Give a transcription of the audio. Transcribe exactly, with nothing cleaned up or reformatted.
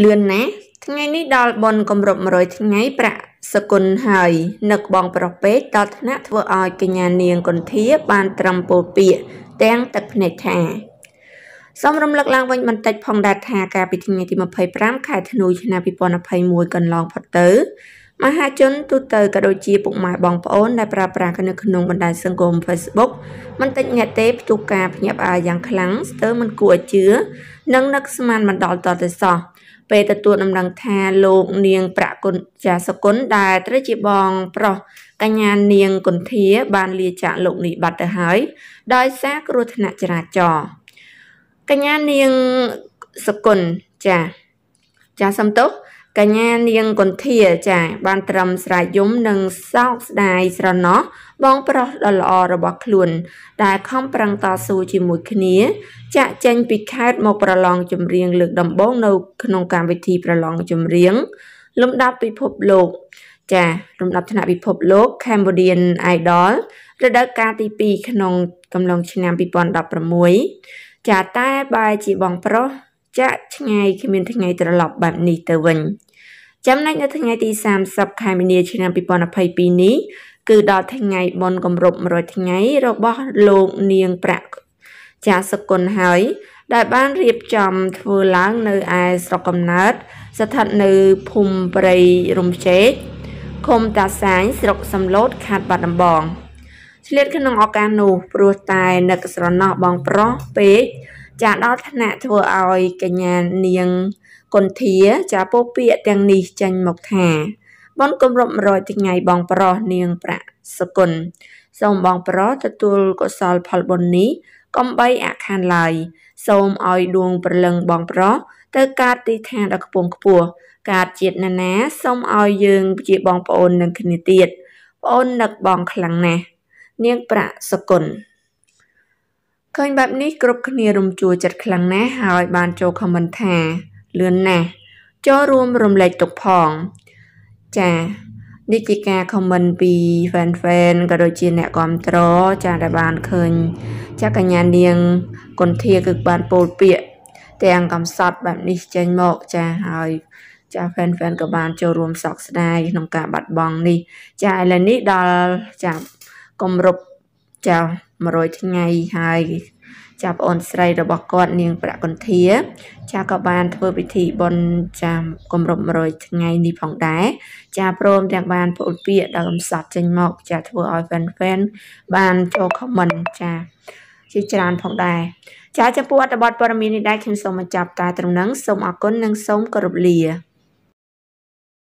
เลือนนะทั้งไงนี่ดอลบอลกำลังรวยทั้งไงประสกุลหายหนักบองประเภทตัดหน้าทวายกิญาเนียงคนเทียบานตรำปูเปียแตงตัดเนธาสมรมหลักลางวันมันตัดพองดาธากาปิทั้งไงที่มาภัยพร้ำขายธนูชนะปิปอนภัยมวยกันลองพอเต๋อมหาชนตุเตอร์กระโดดจีบุกหมายบองปอนได้ปราบปรามกันในขนมบรรดาสังคมเฟซบุ๊กมันติดเงาเทปตุกาพยับอาอย่างครั้งเตอร์มันกลัวเชื้อนังนักสมานมันดอลต่อแต่สอบเปตตัวนำดังแทนโลกเนียงประกนจ่าสกุลได้ตระจีบองปรอการงานเนียงกนเทียบานเลียจ่าโลกนิบัติหายได้แทรกรูธนาจราจรการงานเนียงสกุลจ่าจ่าสมตุการงานเลี้ยงคนเที่ยวจ่ายบานตรำสายยุ่มหนึ่งซอกได้สระเนาะบองปลอกละอระบักลุนได้ข้อมปรังต่อสู้จิมุขนี้จะเจนปิดคาดมกประลองจำเรียงเหลือดำบ้องในขนมการวิธีประลองจำเรียงลำดับปิภพโลกจ่ายลำดับชนะปิภพโลกแคนเบเดียนไอดอลระดับการตีปีขนมกำลังชนะปิปอนดับประมวยจ่าใต้ใบจีบองปลอกจะทั้งไงคือมันทั้งไงตลอดแบบนี้เตวินจำได้ก็ทั้งไงตีสามสับคายมิเนียชนะปีปอนอภัยปีนี้คือดอทั้งไงบอลกำรบรอยทั้งไงเราบอโลกเนียงประจ่าสกุลหายได้บ้านเรียบจำทัวล้างเนอไอสระกำนัดสถานเนอภูมิปรีรมเชษคมตาสายสระสำลดขาดบาดบองเฉลี่ยขนมออกานูปลัวตายนักสระนอบองปรอเป๊กจากดอทนาทัวเอากันยานเนียงคนเทียจากโปเปียตังนีจันหมกแห่บอนกลมรมรอยทั้งไงบองปลอเนียงประสกุลส่งบองปลอตะตูลกสอลพอลบนนี้ก้มใบอาคารลายส่งออยดวงประเลิงบองปลอเตอการตีแทนดักปงปัวการเจียดนาแน่ส่งออยยืงจีบองปอนนังคณิเตียดปอนนักบองคลังแน่เนียงประสกุลเคยแบบนี้กรุบขณีรวมจูจัดคลังแน่หายบานโจคำบันแทเลือนแน่โจรวมรวมไหลตกพองจ่าดิจิกาคำบันปีแฟนๆกระโดดจีนแหนกอมตรอจ่าดาบานเคยจ่ากันยานเดียงกนเทียกึกบานโปเปียแตงกำสัดแบบนี้เจนหมอกจ่าหายจ่าแฟนๆกับบานโจรวมสอกสไนน้องกาบัดบองนี่จ่าอะไรนี่ดอลจ่ากมรบจ่ามารอยทั้งไงหายจากออนไซร์ระบบกอดเนียงประกันเทียจากกับบานเทอร์พิธีบนจากกรมรบมารอยทั้งไงดีผ่องได้จากโปรมจากบานผลเปียดดำสับจันหมอกจากทัวร์ออยแฟนแฟนบานโจคอมมันจากชิจานผ่องได้จากจะปวดตะบอดปรมีได้เข็มสมมาจับตาตรงนั้นสมออกก้นนั่งสมกระเบีย